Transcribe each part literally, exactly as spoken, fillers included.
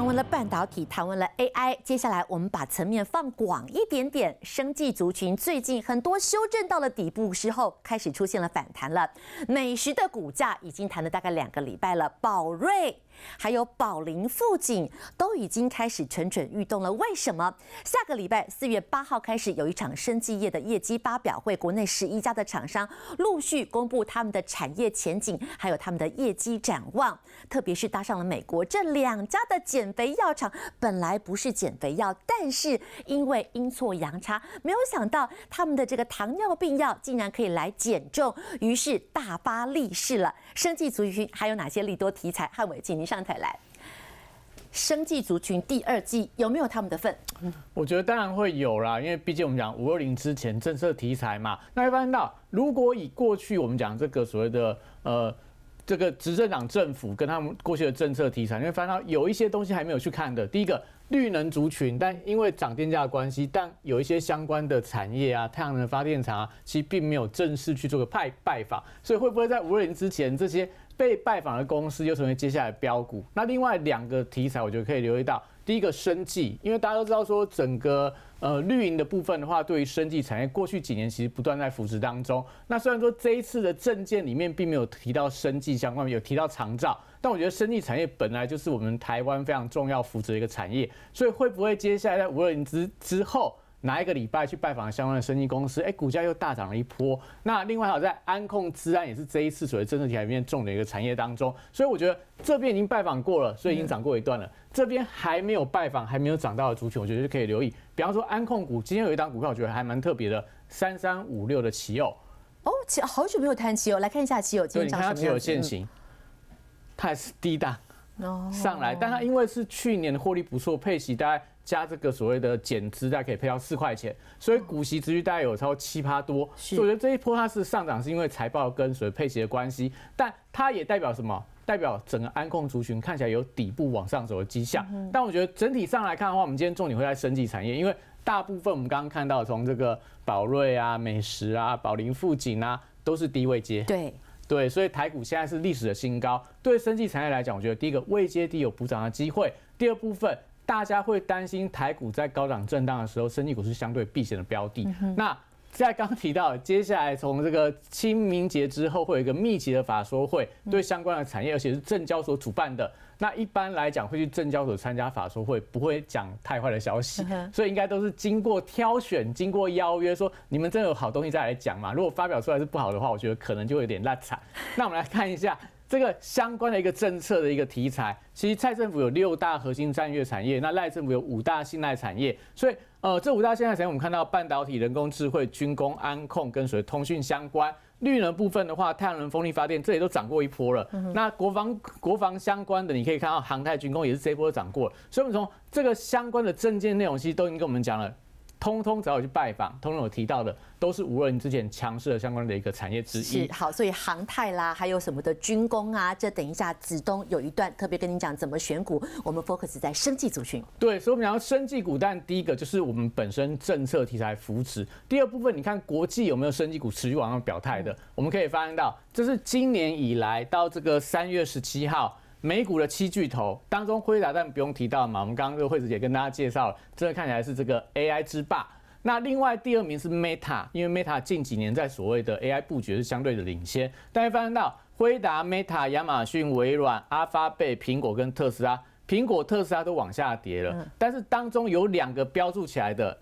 谈完了半导体，谈完了 A I， 接下来我们把层面放广一点点，生技族群最近很多修正到了底部之后，开始出现了反弹了。美食的股价已经谈了大概两个礼拜了，宝瑞还有宝林、富锦都已经开始蠢蠢欲动了。为什么？下个礼拜四月八号开始有一场生技业的业绩发表会，国内十一家的厂商陆续公布他们的产业前景，还有他们的业绩展望，特别是搭上了美国这两家的减。 减肥药厂本来不是减肥药，但是因为阴错阳差，没有想到他们的这个糖尿病药竟然可以来减重，于是大发利市了。生技族群还有哪些利多题材？汉伟，请您上台来。生技族群第二季有没有他们的份？我觉得当然会有啦，因为毕竟我们讲五二零之前政策题材嘛。那会发现到，如果以过去我们讲这个所谓的呃。 这个执政党政府跟他们过去的政策题材，你会发现到有一些东西还没有去看的。第一个绿能族群，但因为涨电价的关系，但有一些相关的产业啊，太阳能发电厂啊，其实并没有正式去做个拜拜访，所以会不会在五二零之前，这些被拜访的公司又成为接下来标股？那另外两个题材，我觉得可以留意到。 第一个生技，因为大家都知道说，整个呃绿营的部分的话，对于生技产业过去几年其实不断在扶持当中。那虽然说这一次的政见里面并没有提到生技相关，有提到长照，但我觉得生技产业本来就是我们台湾非常重要扶持的一个产业，所以会不会接下来在五二零之之后？ 哪一个礼拜去拜访相关的生技公司，哎、欸，股价又大涨了一波。那另外还有在安控资安也是这一次所谓政策题材里面重点一个产业当中，所以我觉得这边已经拜访过了，所以已经涨过一段了。嗯、这边还没有拜访、还没有涨到的族群，我觉得就可以留意。比方说安控股，今天有一档股票我觉得还蛮特别的，三三五六的奇友。哦，奇好久没有谈奇友，来看一下奇友今天涨什么样子。对，你看它奇友现形，它还是低档上来，但它因为是去年的获利不错，配息大概。 加这个所谓的减资，大概可以配到四块钱，所以股息殖率大概有超七趴多。所以我觉得这一波它是上涨，是因为财报跟所谓配息的关系，但它也代表什么？代表整个安控族群看起来有底部往上走的迹象。嗯、但我觉得整体上来看的话，我们今天重点会在生技产业，因为大部分我们刚刚看到从这个宝瑞啊、美食啊、宝林、富锦啊，都是低位接。对。 对，所以台股现在是历史的新高。对生技产业来讲，我觉得第一个位阶低有补涨的机会，第二部分大家会担心台股在高档震荡的时候，生技股是相对避险的标的。嗯、那在刚提到，接下来从这个清明节之后会有一个密集的法说会，对相关的产业，而且是证交所主办的。那一般来讲会去证交所参加法说会，不会讲太坏的消息，嗯、所以应该都是经过挑选、经过邀约，说你们真的有好东西再来讲嘛？如果发表出来是不好的话，我觉得可能就有点烂惨。那我们来看一下这个相关的一个政策的一个题材。其实蔡政府有六大核心战略产业，那赖政府有五大信赖产业，所以呃这五大信赖产业我们看到半导体、人工智慧、军工、安控跟所谓通讯相关。 绿能部分的话，太阳能、风力发电这里都涨过一波了。嗯、那国防国防相关的，你可以看到航太、军工也是这一波涨过了。所以，我们从这个相关的政见内容，其实都已经跟我们讲了，通通只要有去拜访，通通有提到的，都是无论之前强势的相关的一个产业之一。是好，所以航太啦，还有什么的军工啊，这等一下子东有一段特别跟你讲怎么选股，我们 focus 在生技族群。对，所以我们讲到生技股，但第一个就是我们本身政策题材扶持。第二部分，你看国际有没有生技股持续往上表态的？嗯、我们可以发现到，这是今年以来到这个三月十七号。 美股的七巨头当中，辉达但不用提到嘛，我们刚刚这个惠子姐跟大家介绍了，真的看起来是这个 A I 之霸。那另外第二名是 Meta， 因为 Meta 近几年在所谓的 A I 布局是相对的领先。大家发现到辉达、Meta、亚马逊、微软、阿发贝、苹果跟特斯拉，苹果、特斯拉都往下跌了，嗯、但是当中有两个标注起来的。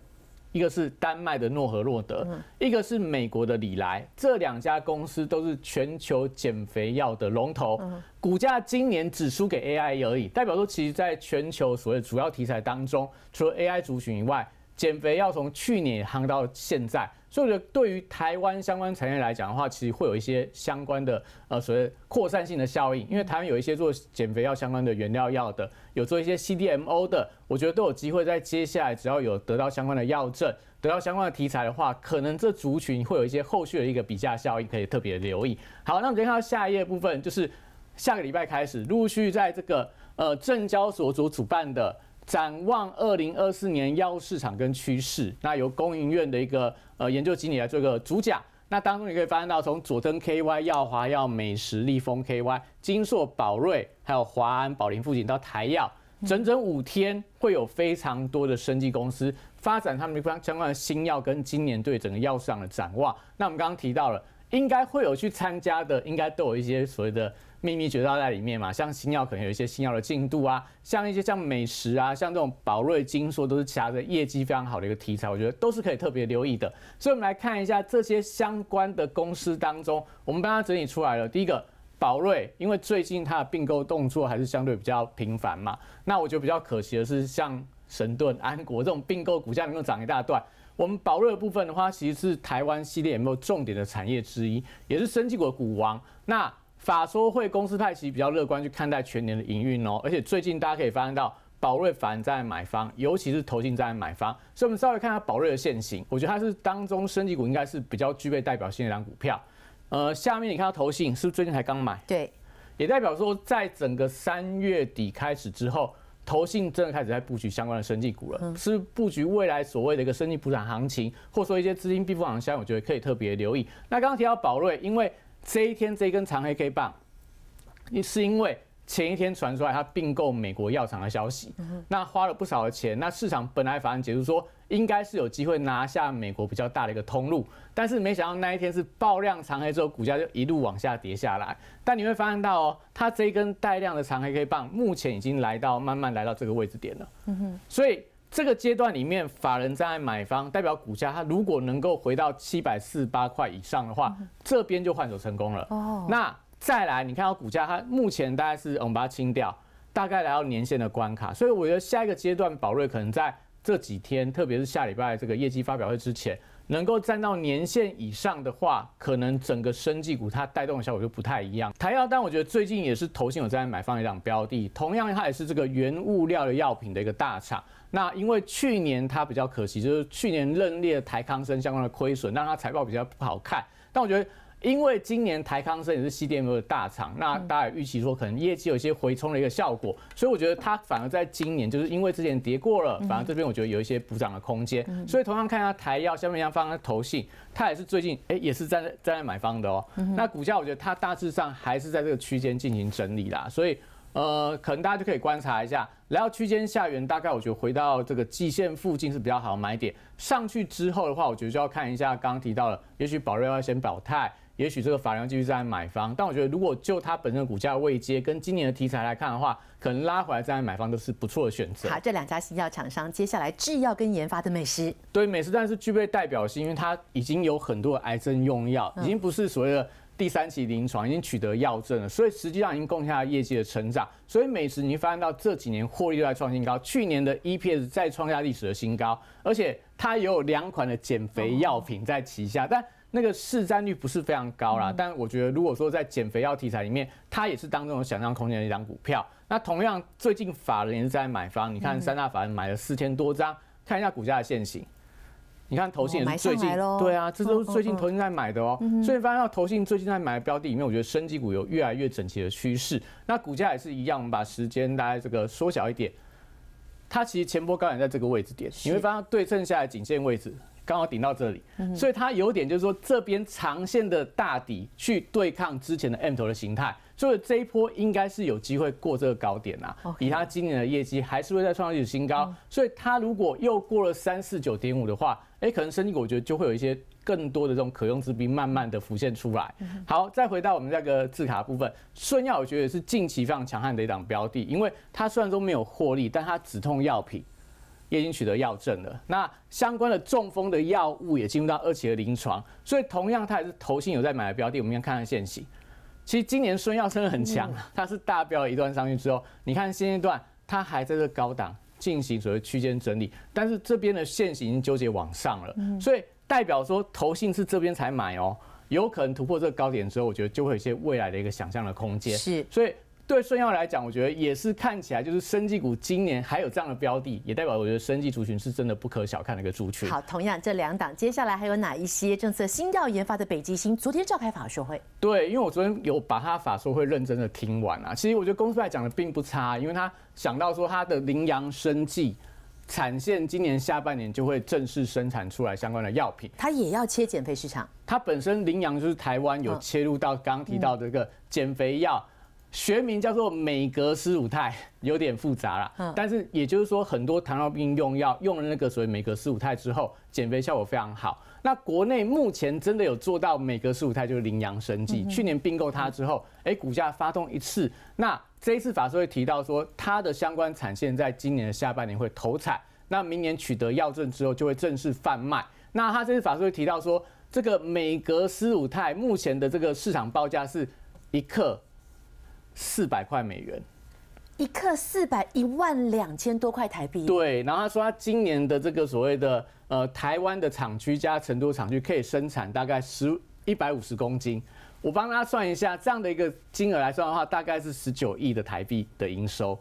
一个是丹麦的诺和诺德，一个是美国的礼来，这两家公司都是全球减肥药的龙头，股价今年只输给 A I 而已，代表说其实在全球所谓主要题材当中，除了 A I 族群以外，减肥药从去年夯到现在，所以我觉得对于台湾相关产业来讲的话，其实会有一些相关的呃所谓扩散性的效应，因为台湾有一些做减肥药相关的原料药的，有做一些 C D M O 的。 我觉得都有机会在接下来，只要有得到相关的药证、得到相关的题材的话，可能这族群会有一些后续的一个比价效应，可以特别留意。好，那我们再看到下一页部分，就是下个礼拜开始陆续在这个呃证交所所主办的展望二零二四年药市场跟趋势，那由工研院的一个呃研究经理来做一个主讲。 那当中你可以发现到，从佐登 K Y、耀华药、美食、立丰 K Y、金硕、宝瑞，还有华安、宝林、富锦到台药，整整五天会有非常多的生技公司发展他们相关的新药跟今年对整个药市场的展望。那我们刚刚提到了，应该会有去参加的，应该都有一些所谓的秘密诀窍在里面嘛。像新药可能有一些新药的进度啊，像一些像美食啊，像这种宝瑞金硕都是夹着业绩非常好的一个题材，我觉得都是可以特别留意的。所以我们来看一下这些相关的公司当中，我们帮它整理出来了。第一个。 宝瑞，因为最近它的并购动作还是相对比较频繁嘛，那我觉得比较可惜的是，像神盾、安国这种并购股价能够涨一大段。我们宝瑞的部分的话，其实是台湾C D M O重点的产业之一，也是生技股的股王。那法说会公司派其实比较乐观去看待全年的营运哦，而且最近大家可以发现到。 宝瑞反而在买方，尤其是投信在买方，所以我们稍微看一下宝瑞的现形，我觉得它是当中生技股应该是比较具备代表性的一档股票。呃，下面你看到投信是不是最近才刚买？对，也代表说在整个三月底开始之后，投信真的开始在布局相关的生技股了，嗯、是布局未来所谓的一个生技补涨行情，或者说一些资金避风港相关，我觉得可以特别留意。那刚刚提到宝瑞，因为这一天这一根长黑 K 棒，是因为。 前一天传出来他并购美国药厂的消息，嗯、那花了不少的钱。那市场本来法案解读说应该是有机会拿下美国比较大的一个通路，但是没想到那一天是爆量长黑之后，股价就一路往下跌下来。但你会发现到哦，它这一根带量的长黑 K 棒，目前已经来到慢慢来到这个位置点了。嗯、所以这个阶段里面，法人站在买方，代表股价它如果能够回到七百四十八块以上的话，嗯、这边就换手成功了。哦，那。 再来，你看到股价它目前大概是我们把它清掉，大概来到年线的关卡，所以我觉得下一个阶段，宝瑞可能在这几天，特别是下礼拜这个业绩发表会之前，能够站到年线以上的话，可能整个生技股它带动的效果就不太一样。台药，但我觉得最近也是投信有在买方一档标的，同样它也是这个原物料的药品的一个大厂。那因为去年它比较可惜，就是去年认列台康生相关的亏损，让它财报比较不好看。但我觉得。 因为今年台康生也是 C D M O 的大厂，那大家也预期说可能业绩有一些回冲的一个效果，所以我觉得它反而在今年就是因为之前跌过了，反而这边我觉得有一些补涨的空间。嗯、所以同样看一下台药下面一样放在投信，它也是最近哎也是站在站在买方的哦。嗯、那股价我觉得它大致上还是在这个区间进行整理啦，所以。 呃，可能大家就可以观察一下，来到区间下缘，大概我觉得回到这个季线附近是比较好买点。上去之后的话，我觉得就要看一下刚刚提到了，也许宝瑞要先表态，也许这个法人继续在买方。但我觉得如果就它本身的股价位阶跟今年的题材来看的话，可能拉回来再买方都是不错的选择。好，这两家新药厂商，接下来制药跟研发的美食，对美食，但是具备代表性，因为它已经有很多的癌症用药，已经不是所谓的。 第三期临床已经取得药证了，所以实际上已经贡献了业绩的成长。所以美食你发现到这几年获利都在创新高，去年的 E P S 再创下历史的新高，而且它也有两款的减肥药品在旗下，但那个市占率不是非常高啦。但我觉得如果说在减肥药题材里面，它也是当中有想象空间的一张股票。那同样最近法人也是在买方，你看三大法人买了四千多张，看一下股价的现形。 你看投信也是最近，对啊，这都是最近投信在买的哦。所以发现到投信最近在买的标的里面，我觉得生技股有越来越整齐的趋势。那股价也是一样，我们把时间大概这个缩小一点，它其实前波高点在这个位置点，你会发现对称下来颈线位置刚好顶到这里，所以它有点就是说这边长线的大底去对抗之前的 M 头的形态。 所以这一波应该是有机会过这个高点啊， Okay. 以它今年的业绩还是会再创历史新高，嗯、所以它如果又过了三四九点五的话，哎、欸，可能生技股我觉得就会有一些更多的这种可用之兵慢慢的浮现出来。嗯、好，再回到我们这个字卡部分，顺药我觉得也是近期非常强悍的一档标的，因为它虽然说没有获利，但它止痛药品。 也已经取得药证了，那相关的中风的药物也进入到二期的临床，所以同样它也是投信有在买的标的。我们先看看现形，其实今年孙药真的很强，它是大标了一段上去之后，你看现阶段它还在这高档进行所谓区间整理，但是这边的现形已经纠结往上了，所以代表说投信是这边才买哦，有可能突破这个高点之后，我觉得就会有一些未来的一个想象的空间。是，所以。 对舜药来讲，我觉得也是看起来就是生技股今年还有这样的标的，也代表我觉得生技族群是真的不可小看的一个族群。好，同样这两档，接下来还有哪一些政策新药研发的北极星？昨天召开法说会，对，因为我昨天有把他法说会认真的听完啊。其实我觉得公司派讲的并不差，因为他想到说他的羚羊生技。 产线今年下半年就会正式生产出来相关的药品，它也要切减肥市场。它本身羚羊就是台湾有切入到刚刚提到这个减肥药、学名叫做美格斯鲁肽，有点复杂啦。嗯、但是也就是说，很多糖尿病用药用了那个所谓美格斯鲁肽之后，减肥效果非常好。那国内目前真的有做到美格斯鲁肽，就是羚羊生技，嗯、去年并购它之后，哎、欸，股价发动一次。那这一次法说会提到说，它的相关产线在今年的下半年会投产，那明年取得药证之后就会正式贩卖。那它这次法说会提到说，这个美格斯鲁肽目前的这个市场报价是一克。 四百块美元，一克四百一万两千多块台币。对，然后他说他今年的这个所谓的呃台湾的厂区加成都厂区可以生产大概十一百五十公斤。我帮他算一下，这样的一个金额来算的话，大概是十九亿的台币的营收。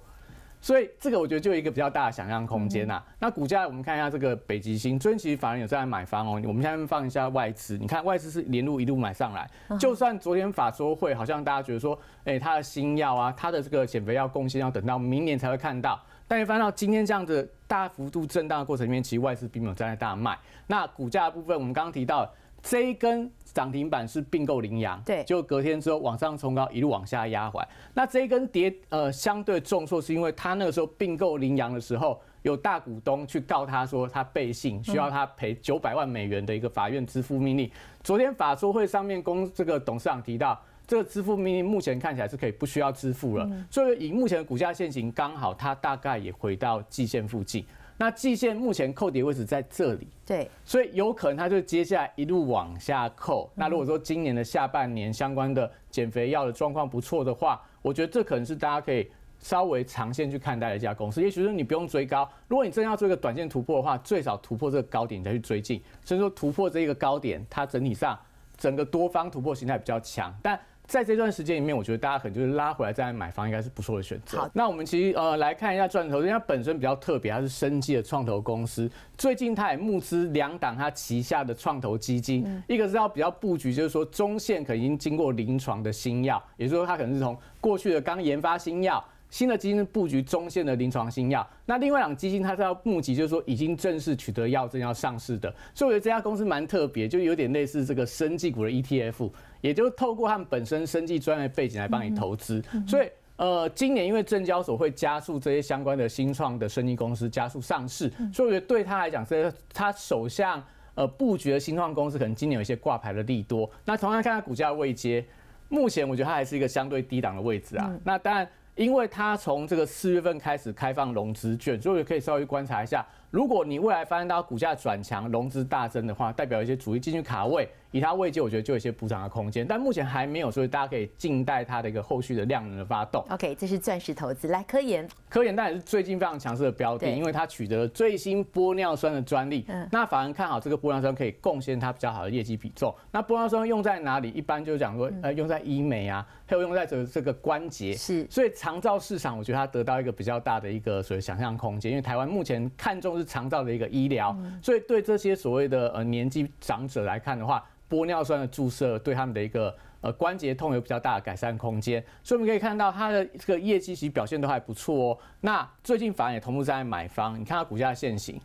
所以这个我觉得就有一个比较大的想象空间呐、啊。嗯、那股价我们看一下这个北极星，最近其实法人有在买方哦。我们下面放一下外资，你看外资是连路一路买上来，嗯、就算昨天法说会好像大家觉得说，哎、欸，它的新药啊，它的这个减肥药贡献要等到明年才会看到，但一翻到今天这样子大幅度震荡的过程里面，其实外资并没有站在大卖。那股价的部分，我们刚刚提到这一根涨停板是并购羚羊，对，就隔天之后往上冲高，一路往下压回。那这一根跌，呃，相对重挫是因为他那个时候并购羚羊的时候，有大股东去告他说他背信，需要他赔九百万美元的一个法院支付命令。嗯、昨天法说会上面公这个董事长提到，这个支付命令目前看起来是可以不需要支付了，嗯、所以以目前的股价现行，刚好它大概也回到季线附近。 那季线目前扣底位置在这里，对，所以有可能它就接下来一路往下扣。那如果说今年的下半年相关的减肥药的状况不错的话，我觉得这可能是大家可以稍微长线去看待的一家公司。也许说你不用追高，如果你真要做一个短线突破的话，最少突破这个高点你再去追进。所以说突破这一个高点，它整体上整个多方突破形态比较强，但 在这段时间里面，我觉得大家可能就是拉回来再来买房，应该是不错的选择。好，那我们其实呃来看一下赚投，因为它本身比较特别，它是生技的创投公司。最近它也募资两档它旗下的创投基金，嗯、一个是要比较布局，就是说中线可能已经经过临床的新药，也就是说它可能是从过去的刚研发新药。 新的基金布局中线的临床新药，那另外两基金它是要募集，就是说已经正式取得药证要上市的，所以我觉得这家公司蛮特别，就有点类似这个生技股的 E T F， 也就是透过他们本身生技专业背景来帮你投资。嗯、所以呃，今年因为证交所会加速这些相关的新创的生技公司加速上市，嗯、所以我觉得对他来讲，这他手下呃布局的新创公司可能今年有一些挂牌的利多。那同样看它股价位阶，目前我觉得它还是一个相对低档的位置啊。嗯、那当然。 因为它从这个四月份开始开放融资券，所以可以稍微观察一下。如果你未来发现到股价转强、融资大增的话，代表一些主力进去卡位，以它位阶，我觉得就有一些补涨的空间。但目前还没有，所以大家可以静待它的一个后续的量能的发动。OK， 这是钻石投资。来，科研，科研当然是最近非常强势的标的，因为它取得了最新玻尿酸的专利。嗯、那法人看好这个玻尿酸可以贡献它比较好的业绩比重。那玻尿酸用在哪里？一般就是讲说，呃，用在医美啊，还有用在这这个关节。是，所以。 长照市场，我觉得它得到一个比较大的一个所谓想象空间，因为台湾目前看重是长照的一个医疗，嗯、所以对这些所谓的呃年纪长者来看的话，玻尿酸的注射对他们的一个呃关节痛有比较大的改善空间，所以我们可以看到它的这个业绩其实表现都还不错哦。那最近法人也同步在买方，你看它股价现行，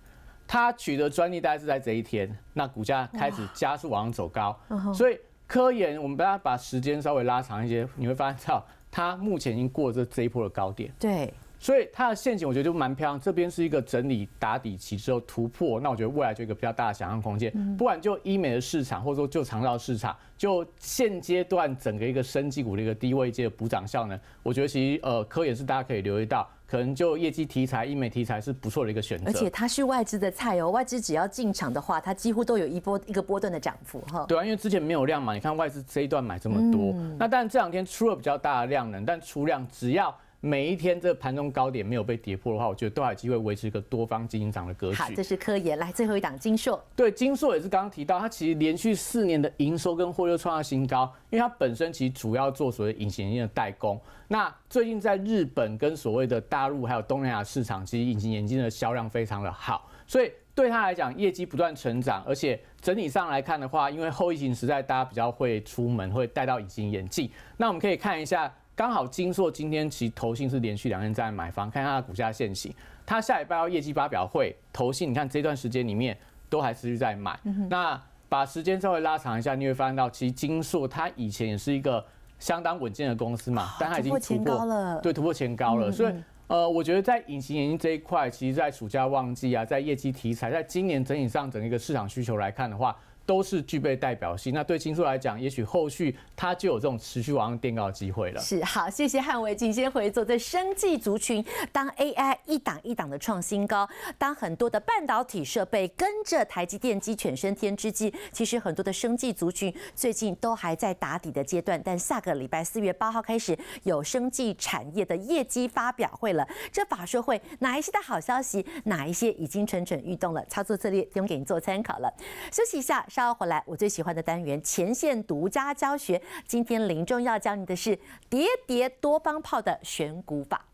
它取得专利大概是在这一天，那股价开始加速往上走高，所以科研我们把它把时间稍微拉长一些，你会发现到。 它目前已经过了这这一波的高点，对，所以它的陷阱我觉得就蛮漂亮。这边是一个整理打底期之后突破，那我觉得未来就有一个比较大的想象空间。嗯、不管就医美的市场，或者说就长照市场，就现阶段整个一个生技股的一个低位阶的补涨效能，我觉得其实呃科研是大家可以留意到。 可能就业绩题材、医美题材是不错的一个选择，而且它是外资的菜哦。外资只要进场的话，它几乎都有一波一个波段的涨幅哈。对啊，因为之前没有量嘛，你看外资这一段买这么多，嗯、那但这两天出了比较大的量能，但出量只要每一天这盘中高点没有被跌破的话，我觉得都还有机会维持一个多方基金涨的格局。好，这是科研，来最后一档金硕。对，金硕也是刚刚提到，它其实连续四年的营收跟获利创下新高，因为它本身其实主要做所谓隐形眼镜的代工。 那最近在日本跟所谓的大陆还有东南亚市场，其实隐形眼镜的销量非常的好，所以对他来讲业绩不断成长，而且整体上来看的话，因为后疫情时代大家比较会出门，会戴到隐形眼镜。那我们可以看一下，刚好金硕今天其实投信是连续两天在买房，看它的股价现行。它下礼拜要业绩发表会，投信你看这段时间里面都还持续在买。嗯、那把时间稍微拉长一下，你会发现到其实金硕它以前也是一个。相当稳健的公司嘛，但它已经突破了，对，突破前高了，所以。 呃，我觉得在隐形眼镜这一块，其实在暑假旺季啊，在业绩题材，在今年整体上整一个市场需求来看的话，都是具备代表性。那对金硕来讲，也许后续它就有这种持续往上垫高的机会了。是，好，谢谢汉维景。先回走在生技族群，当 A I 一档一档的创新高，当很多的半导体设备跟着台积电鸡犬升天之际，其实很多的生技族群最近都还在打底的阶段。但下个礼拜四月八号开始有生技产业的业绩发表会了，这法说会哪一些的好消息，哪一些已经蠢蠢欲动了？操作策略提供给您做参考了。休息一下。 稍后回来，我最喜欢的单元前线独家教学。今天林仲要教你的是叠叠多方炮的选股法。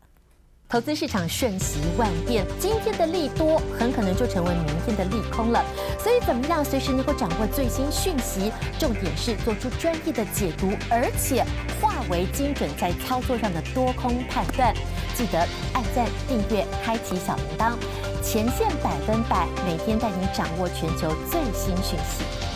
投资市场瞬息万变，今天的利多很可能就成为明天的利空了。所以，怎么样随时能够掌握最新讯息？重点是做出专业的解读，而且化为精准在操作上的多空判断。记得按赞、订阅、开启小铃铛。 前线百分百，每天带您掌握全球最新讯息。